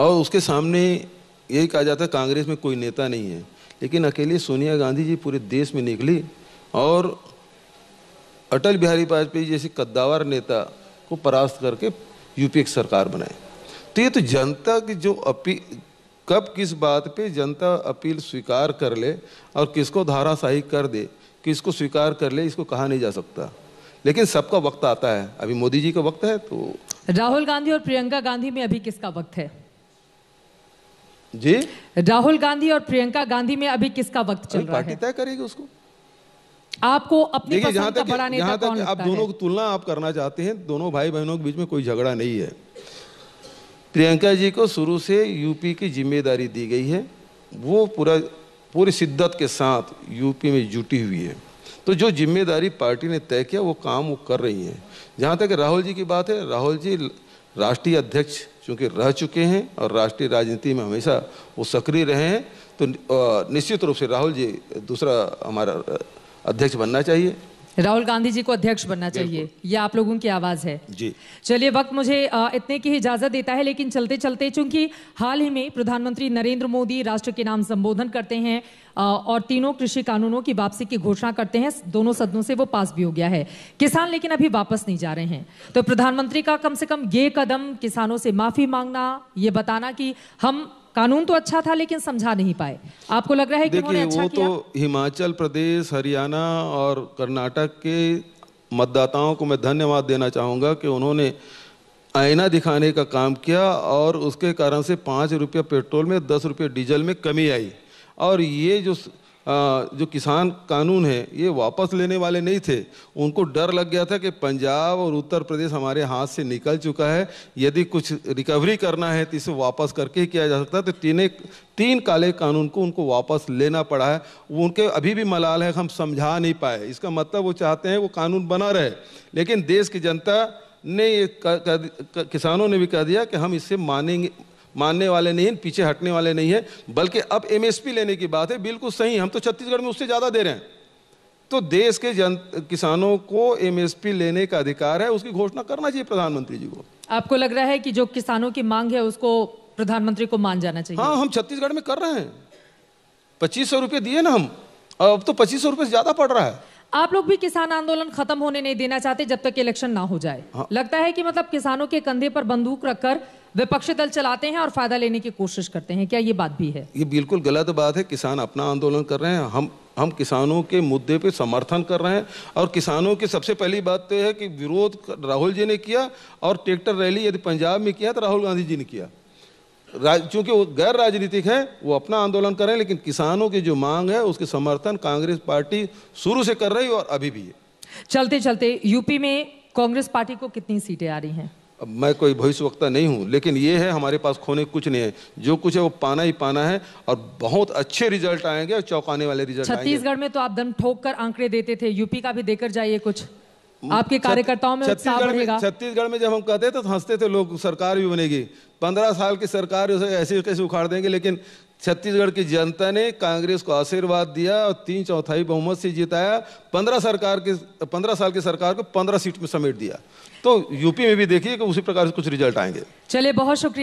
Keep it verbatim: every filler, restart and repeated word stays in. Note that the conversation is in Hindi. और उसके सामने यही कहा जाता है कांग्रेस में कोई नेता नहीं है, लेकिन अकेले सोनिया गांधी जी पूरे देश में निकली और अटल बिहारी वाजपेयी जैसे कद्दावर नेता को परास्त करके यूपीए की सरकार बनाए। तो ये तो जनता की जो अपील, कब किस बात पे जनता अपील स्वीकार कर ले और किसको धाराशाही कर दे, किसको स्वीकार कर ले, इसको कहा नहीं जा सकता। लेकिन सबका वक्त आता है, अभी मोदी जी का वक्त है। तो राहुल गांधी और प्रियंका गांधी में अभी किसका वक्त है जी? राहुल गांधी और प्रियंका गांधी में अभी किसका वक्त चल रहा है? पार्टी तय करेगी उसको। आपको अपनी पसंद का बड़ा नेता कौन लगता है? आप दोनों की तुलना आप करना चाहते हैं, दोनों भाई बहनों के बीच में कोई झगड़ा नहीं है। प्रियंका जी को शुरू से यूपी की जिम्मेदारी दी गई है, वो पूरा पूरी शिद्दत के साथ यूपी में जुटी हुई है। तो जो जिम्मेदारी पार्टी ने तय किया वो काम वो कर रही हैं। जहाँ तक राहुल जी की बात है, राहुल जी राष्ट्रीय अध्यक्ष चूँकि रह चुके हैं और राष्ट्रीय राजनीति में हमेशा वो सक्रिय रहे हैं, तो निश्चित रूप से राहुल जी दूसरा हमारा अध्यक्ष बनना चाहिए। राहुल गांधी जी को अध्यक्ष बनना चाहिए, ये आप लोगों की आवाज़ है जी। चलिए, वक्त मुझे इतने की इजाज़त देता है, लेकिन चलते चलते चूंकि हाल ही में प्रधानमंत्री नरेंद्र मोदी राष्ट्र के नाम संबोधन करते हैं और तीनों कृषि कानूनों की वापसी की घोषणा करते हैं, दोनों सदनों से वो पास भी हो गया है, किसान लेकिन अभी वापस नहीं जा रहे हैं। तो प्रधानमंत्री का कम से कम ये कदम, किसानों से माफ़ी मांगना, ये बताना कि हम कानून तो अच्छा था लेकिन समझा नहीं पाए, आपको लग रहा है कि उन्होंने अच्छा किया? वो तो हिमाचल प्रदेश, हरियाणा और कर्नाटक के मतदाताओं को मैं धन्यवाद देना चाहूँगा कि उन्होंने आईना दिखाने का काम किया और उसके कारण से पाँच रुपये पेट्रोल में, दस रुपये डीजल में कमी आई। और ये जो आ, जो किसान कानून है ये वापस लेने वाले नहीं थे, उनको डर लग गया था कि पंजाब और उत्तर प्रदेश हमारे हाथ से निकल चुका है, यदि कुछ रिकवरी करना है तो इसे वापस करके ही किया जा सकता है। तो तीन तीन काले कानून को उनको वापस लेना पड़ा है। उनके अभी भी मलाल है, हम समझा नहीं पाए। इसका मतलब वो चाहते हैं वो कानून बना रहे, लेकिन देश की जनता ने ये किसानों ने भी कह दिया कि हम इससे मानेंगे, मानने वाले नहीं हैं, पीछे हटने वाले नहीं हैं। बल्कि अब एमएसपी लेने की बात है, बिल्कुल सही, हम तो छत्तीसगढ़ में उससे ज़्यादा दे रहे हैं। तो देश के जन किसानों को एमएसपी लेने का अधिकार है, उसकी घोषणा करना चाहिए प्रधानमंत्री जी को। आपको लग रहा है कि जो किसानों की मांग है उसको प्रधानमंत्री को मान जाना चाहिए? हाँ, हम छत्तीसगढ़ में कर रहे हैं, पच्चीस सौ रुपये दिए ना हम, अब तो पच्चीस सौ रुपये से ज़्यादा पड़ रहा है। आप लोग भी किसान आंदोलन खत्म होने नहीं देना चाहते जब तक इलेक्शन ना हो जाए? हाँ। लगता है कि मतलब किसानों के कंधे पर बंदूक रखकर विपक्षी दल चलाते हैं और फायदा लेने की कोशिश करते हैं, क्या ये बात भी है? ये बिल्कुल गलत बात है। किसान अपना आंदोलन कर रहे हैं, हम हम किसानों के मुद्दे पे समर्थन कर रहे हैं। और किसानों की सबसे पहली बात तो है कि विरोध राहुल जी ने किया, और ट्रैक्टर रैली यदि पंजाब में किया तो राहुल गांधी जी ने किया। चूंकि वो गैर राजनीतिक हैं, वो अपना आंदोलन कर रहे हैं, लेकिन किसानों की जो मांग है उसके समर्थन कांग्रेस पार्टी शुरू से कर रही है और अभी भी है। चलते चलते यूपी में कांग्रेस पार्टी को कितनी सीटें आ रही हैं? अब मैं कोई भविष्यवक्ता नहीं हूं, लेकिन ये है हमारे पास खोने कुछ नहीं है, जो कुछ है वो पाना ही पाना है और बहुत अच्छे रिजल्ट आएंगे और चौंकाने वाले रिजल्ट। छत्तीसगढ़ में तो आप दम ठोक कर आंकड़े देते थे, यूपी का भी देकर जाइए कुछ, आपके कार्यकर्ताओं में उत्साह बढ़ेगा। छत्तीसगढ़ में जब हम कहते थे तो हंसते थे लोग, सरकार भी बनेगी, पंद्रह साल की सरकार उसे ऐसे कैसे उखाड़ देंगे। लेकिन छत्तीसगढ़ की जनता ने कांग्रेस को आशीर्वाद दिया और तीन चौथाई बहुमत से जिताया, पंद्रह सरकार के पंद्रह साल की सरकार को पंद्रह सीट में समेट दिया। तो यूपी में भी देखिए कि उसी प्रकार से कुछ रिजल्ट आएंगे। चलिए, बहुत शुक्रिया।